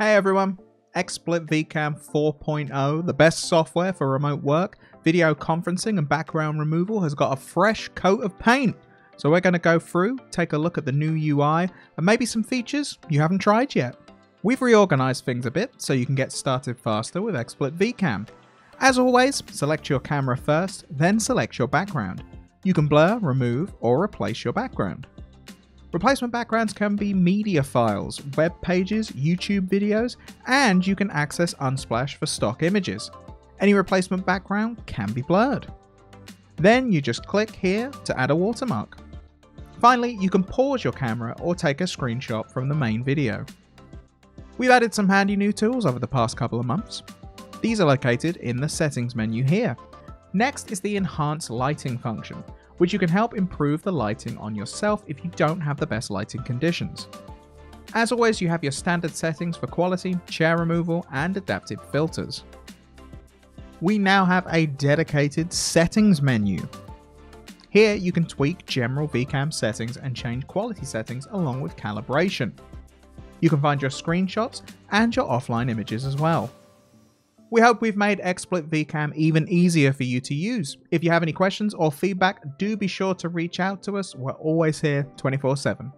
Hey everyone, XSplit VCam 4.0, the best software for remote work, video conferencing and background removal has got a fresh coat of paint. So we're going to go through, take a look at the new UI and maybe some features you haven't tried yet. We've reorganized things a bit so you can get started faster with XSplit VCam. As always, select your camera first, then select your background. You can blur, remove or replace your background. Replacement backgrounds can be media files, web pages, YouTube videos, and you can access Unsplash for stock images. Any replacement background can be blurred. Then you just click here to add a watermark. Finally, you can pause your camera or take a screenshot from the main video. We've added some handy new tools over the past couple of months. These are located in the settings menu here. Next is the enhance lighting function, which you can help improve the lighting on yourself if you don't have the best lighting conditions. As always, you have your standard settings for quality, chair removal, and adaptive filters. We now have a dedicated settings menu. Here you can tweak general VCam settings and change quality settings along with calibration. You can find your screenshots and your offline images as well. We hope we've made XSplit VCam even easier for you to use. If you have any questions or feedback, do be sure to reach out to us. We're always here 24/7.